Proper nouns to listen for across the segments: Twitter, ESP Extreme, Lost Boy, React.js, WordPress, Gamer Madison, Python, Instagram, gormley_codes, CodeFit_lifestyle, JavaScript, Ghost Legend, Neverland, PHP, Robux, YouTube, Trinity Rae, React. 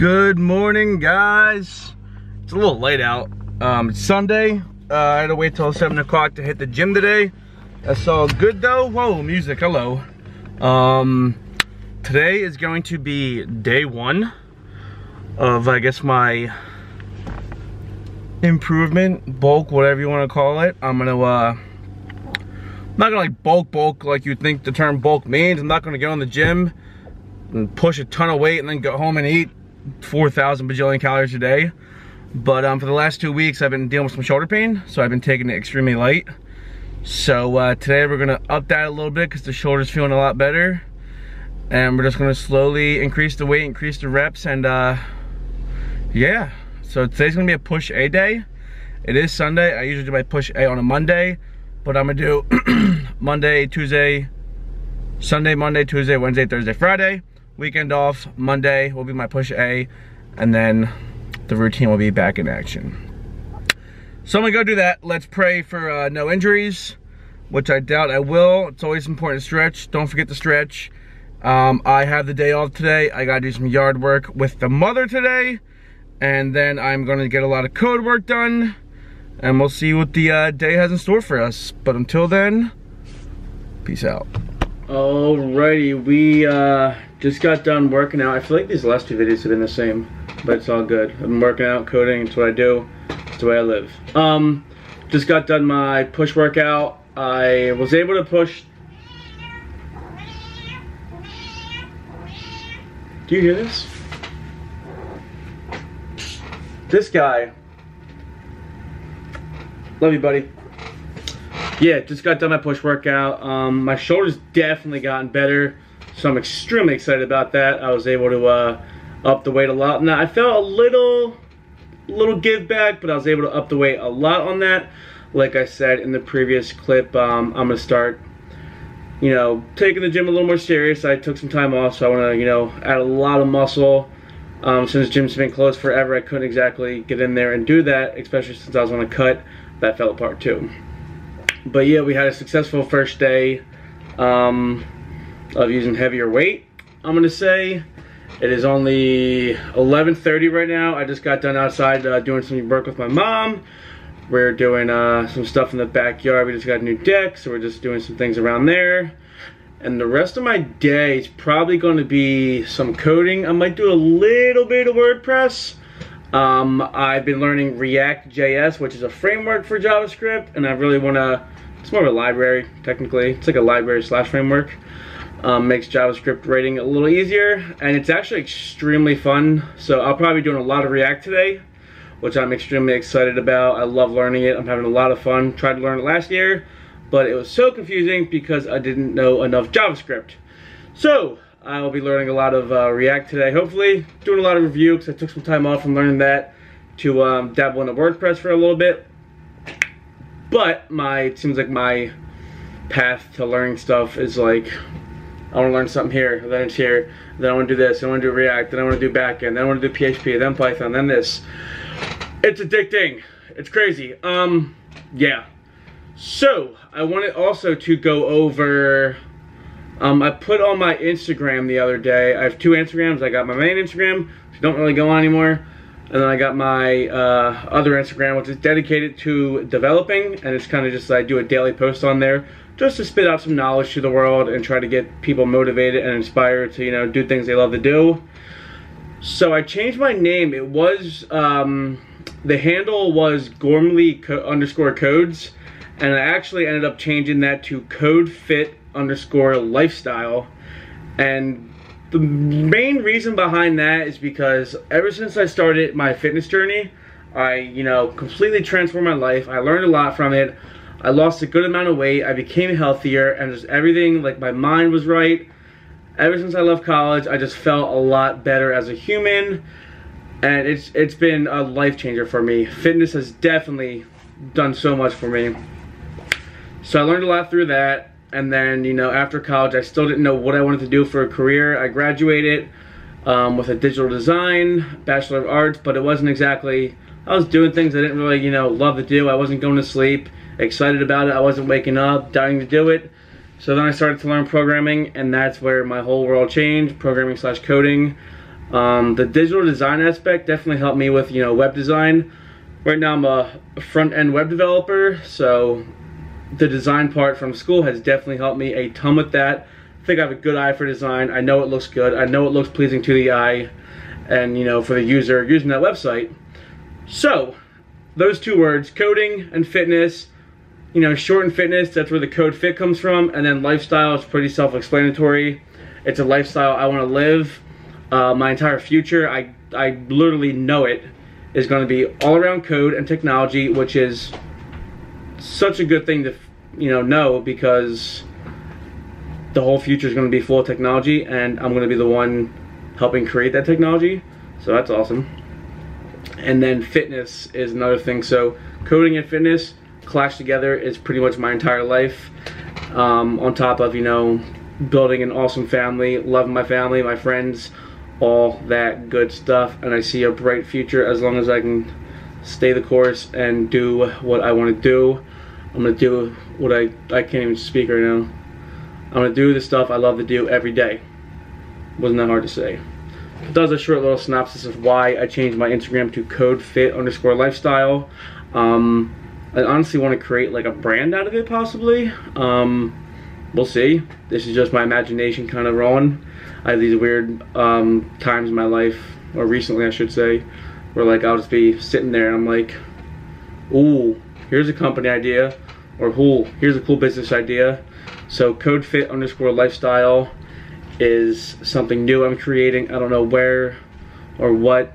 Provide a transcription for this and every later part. Good morning, guys. It's a little late out. It's Sunday. I had to wait till 7 o'clock to hit the gym today. That's all good though. Whoa, music, hello. Today is going to be day one of, I guess, my improvement, bulk, whatever you want to call it. I'm gonna, I'm not gonna like bulk like you think the term bulk means. I'm not gonna go in the gym and push a ton of weight and then go home and eat 4,000 bajillion calories a day. But for the last 2 weeks, I've been dealing with some shoulder pain, so I've been taking it extremely light. So today we're gonna up that a little bit because the shoulder's feeling a lot better. And we're just gonna slowly increase the weight, increase the reps, and yeah. So today's gonna be a push A day. It is Sunday. I usually do my push A on a Monday, but I'm gonna do Monday, Tuesday, Sunday, Monday, Tuesday, Wednesday, Thursday, Friday. Weekend off, Monday will be my push A, and then the routine will be back in action. So I'm gonna go do that. Let's pray for no injuries, which I doubt I will. It's always important to stretch. Don't forget to stretch. I have the day off today. I gotta do some yard work with the mother today, and then I'm gonna get a lot of code work done, and we'll see what the day has in store for us. But until then, peace out. Alrighty, we just got done working out. I feel like these last two videos have been the same, but it's all good. I've been working out, coding, it's what I do, it's the way I live. Just got done my push workout. I was able to push... Do you hear this? This guy. Love you, buddy. Yeah, just got done my push workout. My shoulder's definitely gotten better, so I'm extremely excited about that. I was able to up the weight a lot. Now, I felt a little give back, but I was able to up the weight a lot on that. Like I said in the previous clip, I'm gonna start, you know, taking the gym a little more serious. I took some time off, so I wanna, you know, add a lot of muscle. Since gym's been closed forever, I couldn't exactly get in there and do that, especially since I was on a cut. That fell apart too. But yeah, we had a successful first day of using heavier weight, I'm gonna say. It is only 11:30 right now. I just got done outside doing some work with my mom. We're doing some stuff in the backyard. We just got a new deck, so we're just doing some things around there. And the rest of my day is probably gonna be some coding. I might do a little bit of WordPress. I've been learning React.js, which is a framework for JavaScript, and I really wanna, it's more of a library, technically. It's like a library slash framework. Makes JavaScript writing a little easier, and it's actually extremely fun. So I'll probably be doing a lot of React today, which I'm extremely excited about. I love learning it. I'm having a lot of fun. Tried to learn it last year, but it was so confusing because I didn't know enough JavaScript. So I will be learning a lot of React today, hopefully. Doing a lot of review because I took some time off from learning that to dabble into WordPress for a little bit. But it seems like my path to learning stuff is like, I want to learn something here, then it's here, then I want to do this, then I want to do React, then I want to do backend, then I want to do PHP, then Python, then this. It's addicting. It's crazy. Yeah. So I wanted also to go over, I put on my Instagram the other day. I have two Instagrams. I got my main Instagram, which I don't really go on anymore. And then I got my other Instagram, which is dedicated to developing. And it's kind of just, I do a daily post on there just to spit out some knowledge to the world and try to get people motivated and inspired to, you know, do things they love to do. So I changed my name. It was, the handle was gormley_codes, and I actually ended up changing that to CodeFit_lifestyle. And the main reason behind that is because ever since I started my fitness journey, I, you know, completely transformed my life. I learned a lot from it. I lost a good amount of weight. I became healthier, and just everything, like, my mind was right. Ever since I left college, I just felt a lot better as a human, and it's been a life changer for me. Fitness has definitely done so much for me. So I learned a lot through that, and then, you know, after college, I still didn't know what I wanted to do for a career. I graduated with a digital design, Bachelor of Arts, but it wasn't exactly, I was doing things I didn't really, you know, love to do. I wasn't going to sleep, excited about it. I wasn't waking up, dying to do it. So then I started to learn programming, and that's where my whole world changed, programming/coding. The digital design aspect definitely helped me with, you know, web design. Right now I'm a front-end web developer, so the design part from school has definitely helped me a ton with that. I think I have a good eye for design. I know it looks good. I know it looks pleasing to the eye and, you know, for the user using that website. So those two words, coding and fitness, you know, short and fitness, that's where the code fit comes from. And then lifestyle is pretty self-explanatory. It's a lifestyle I want to live. My entire future, I literally know it, is going to be all around code and technology, which is such a good thing to, you know because the whole future is going to be full of technology, and I'm going to be the one helping create that technology. So that's awesome. And then fitness is another thing. So coding and fitness clash together is pretty much my entire life, on top of, you know, building an awesome family, loving my family, my friends, all that good stuff. And I see a bright future as long as I can stay the course and do what I want to do. I'm going to do what I can't even speak right now. I'm going to do the stuff I love to do every day. Wasn't that hard to say. That was a short little synopsis of why I changed my Instagram to CodeFit_lifestyle. I honestly want to create like a brand out of it, possibly. We'll see. This is just my imagination kind of rolling. I have these weird times in my life, or recently I should say, where like I'll just be sitting there and I'm like, ooh, here's a company idea, or ooh, here's a cool business idea. So CodeFit_lifestyle is something new I'm creating. I don't know where or what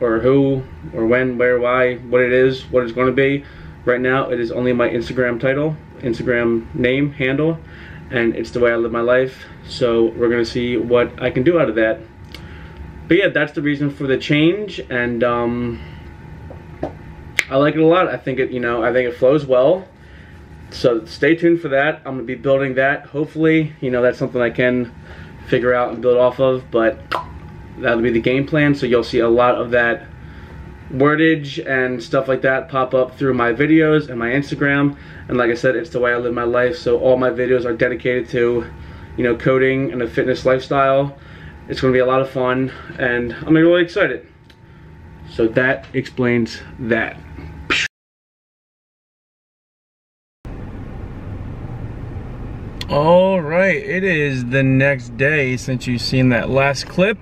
or who or when, where, why, what it is, what it's going to be. Right now it is only my Instagram title, Instagram name, handle, and it's the way I live my life. So we're gonna see what I can do out of that. But yeah, that's the reason for the change, and I like it a lot. I think it, you know, I think it flows well. So stay tuned for that. I'm gonna be building that. Hopefully, you know, that's something I can figure out and build off of, but that'll be the game plan. So you'll see a lot of that wordage and stuff like that pop up through my videos and my Instagram. And like I said, it's the way I live my life. So all my videos are dedicated to, you know, coding and a fitness lifestyle. It's gonna be a lot of fun, and I'm really excited. So that explains that. All right, it is the next day since you've seen that last clip.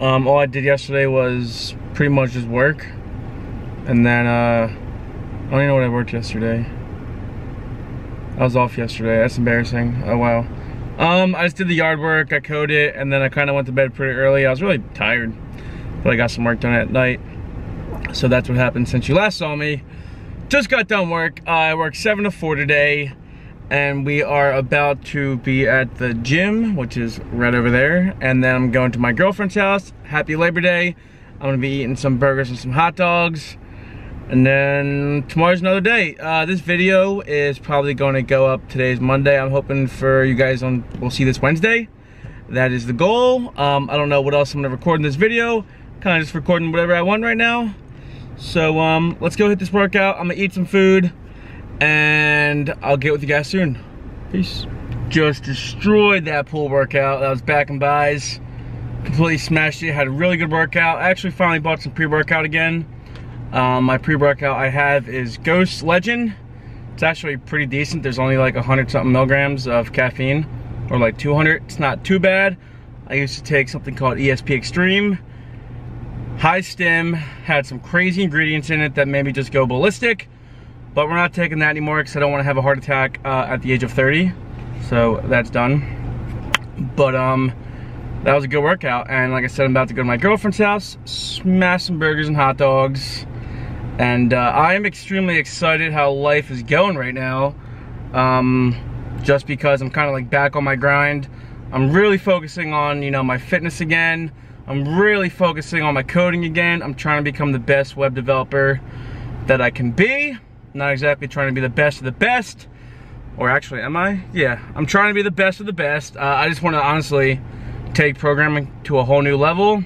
All I did yesterday was pretty much just work, and then I don't even know what I worked yesterday. I was off yesterday. That's embarrassing. Oh wow. I just did the yard work. I coded, and then I kind of went to bed pretty early. I was really tired, but I got some work done at night. So that's what happened since you last saw me. Just got done work. I worked 7 to 4 today. And we are about to be at the gym, which is right over there. And then I'm going to my girlfriend's house. Happy Labor Day. I'm gonna be eating some burgers and some hot dogs. And then tomorrow's another day. This video is probably gonna go up. Today's Monday. I'm hoping for you guys on, we'll see this Wednesday. That is the goal. I don't know what else I'm gonna record in this video. Kinda just recording whatever I want right now. So let's go hit this workout. I'm gonna eat some food, and I'll get with you guys soon. Peace. Just destroyed that pool workout. That was back and buys. Completely smashed it. Had a really good workout. I actually finally bought some pre-workout again. My pre-workout I have is Ghost Legend. It's actually pretty decent. There's only like 100-something milligrams of caffeine, or like 200. It's not too bad. I used to take something called ESP Extreme. High stim, had some crazy ingredients in it that made me just go ballistic. But we're not taking that anymore because I don't want to have a heart attack at the age of 30. So that's done. But that was a good workout. And like I said, I'm about to go to my girlfriend's house, smash some burgers and hot dogs. And I am extremely excited how life is going right now. Just because I'm kind of like back on my grind. I'm really focusing on, you know, my fitness again. I'm really focusing on my coding again. I'm trying to become the best web developer that I can be. Not exactly trying to be the best of the best, or actually, am I? Yeah, I'm trying to be the best of the best. I just want to honestly take programming to a whole new level.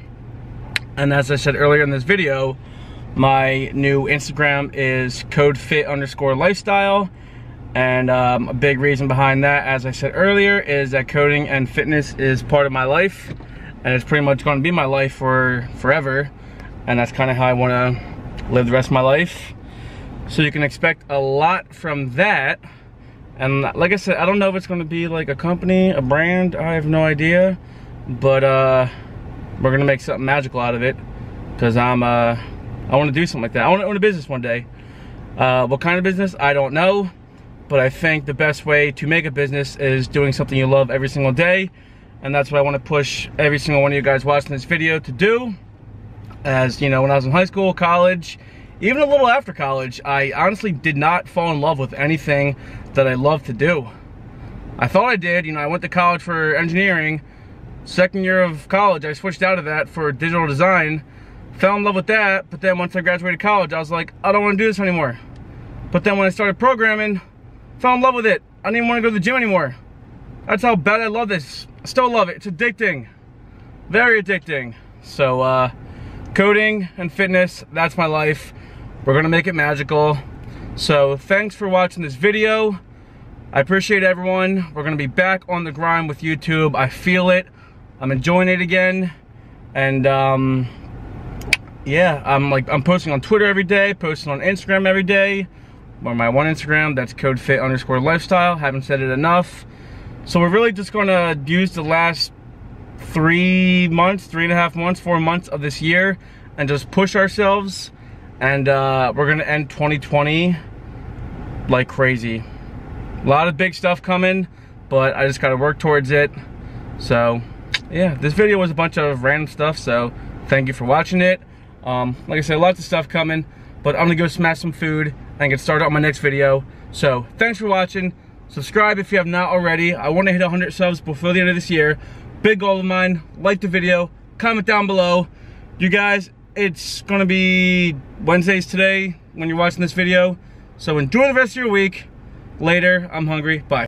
And as I said earlier in this video, my new Instagram is CodeFit_lifestyle. And a big reason behind that, as I said earlier, is that coding and fitness is part of my life. and it's pretty much going to be my life for forever, and that's kind of how I want to live the rest of my life. So you can expect a lot from that. And like I said, I don't know if it's going to be like a company, a brand, I have no idea, but we're going to make something magical out of it, because I want to do something like that. I want to own a business one day. What kind of business? I don't know, but I think the best way to make a business is doing something you love every single day, and that's what I want to push every single one of you guys watching this video to do. As you know, when I was in high school, college, even a little after college, I honestly did not fall in love with anything that I love to do. I thought I did. You know, I went to college for engineering. Second year of college, I switched out of that for digital design. Fell in love with that, but then once I graduated college, I was like, I don't want to do this anymore. But then when I started programming, fell in love with it. I didn't even want to go to the gym anymore. That's how bad I love this. I still love it. It's addicting. Very addicting. So, coding and fitness, that's my life. We're going to make it magical. So, thanks for watching this video. I appreciate everyone. We're going to be back on the grind with YouTube. I feel it. I'm enjoying it again. And, yeah, I'm posting on Twitter every day, posting on Instagram every day. On my one Instagram, that's CodeFit_lifestyle. Haven't said it enough. So we're really just gonna use the last 3 months, 3.5 months, 4 months of this year, and just push ourselves. And we're gonna end 2020 like crazy. A lot of big stuff coming, but I just gotta work towards it. So yeah, this video was a bunch of random stuff, so thank you for watching it. Like I said, lots of stuff coming, but I'm gonna go smash some food and get started on my next video. So thanks for watching. Subscribe if you have not already. I want to hit 100 subs before the end of this year. Big goal of mine. Like the video, comment down below. You guys, it's gonna be Wednesdays today when you're watching this video, so enjoy the rest of your week. Later. I'm hungry. Bye.